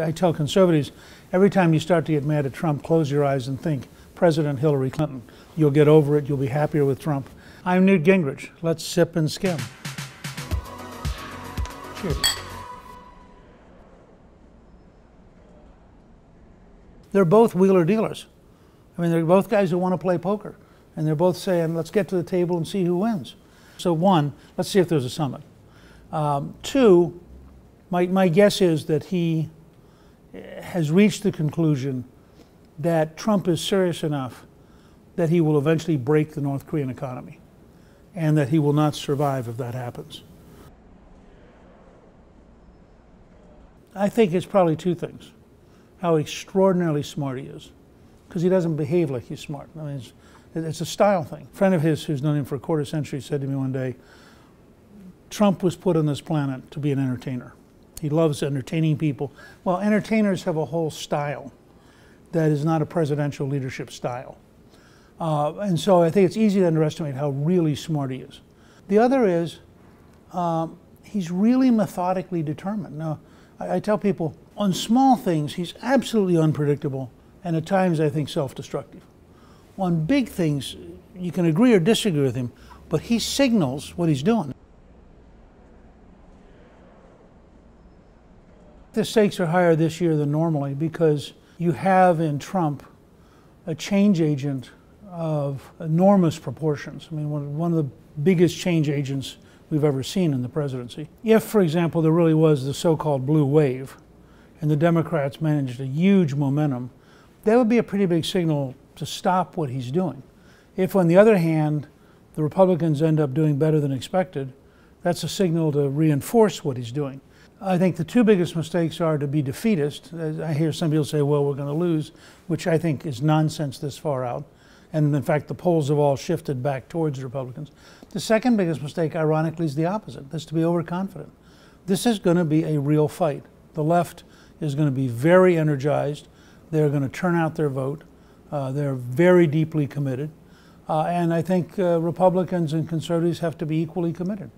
I tell conservatives, every time you start to get mad at Trump, close your eyes and think, President Hillary Clinton. You'll get over it, you'll be happier with Trump. I'm Newt Gingrich. Let's sip and skim. Cheers. They're both wheeler dealers. I mean, they're both guys who want to play poker. And they're both saying, let's get to the table and see who wins. So one, let's see if there's a summit. Two, my guess is that he has reached the conclusion that Trump is serious enough that he will eventually break the North Korean economy and that he will not survive if that happens. I think it's probably two things. How extraordinarily smart he is, because he doesn't behave like he's smart. I mean, it's a style thing. A friend of his who's known him for a quarter century said to me one day, Trump was put on this planet to be an entertainer. He loves entertaining people. Well, entertainers have a whole style that is not a presidential leadership style. And so I think it's easy to underestimate how really smart he is. The other is he's really methodically determined. Now, I tell people, on small things, he's absolutely unpredictable and at times, I think, self-destructive. On big things, you can agree or disagree with him, but he signals what he's doing. The stakes are higher this year than normally because you have in Trump a change agent of enormous proportions. I mean, one of the biggest change agents we've ever seen in the presidency. If, for example, there really was the so-called blue wave and the Democrats managed a huge momentum, that would be a pretty big signal to stop what he's doing. If, on the other hand, the Republicans end up doing better than expected, that's a signal to reinforce what he's doing. I think the two biggest mistakes are to be defeatist. I hear some people say, well, we're going to lose, which I think is nonsense this far out. And in fact, the polls have all shifted back towards the Republicans. The second biggest mistake, ironically, is the opposite. That's to be overconfident. This is going to be a real fight. The left is going to be very energized. They're going to turn out their vote. They're very deeply committed. And I think Republicans and conservatives have to be equally committed.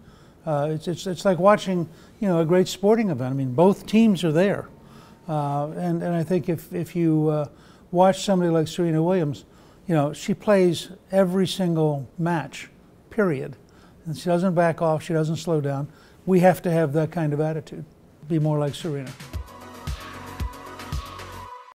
It's like watching, you know, a great sporting event. I mean, both teams are there. And I think if you watch somebody like Serena Williams, you know, she plays every single match, period. And she doesn't back off, she doesn't slow down. We have to have that kind of attitude. Be more like Serena.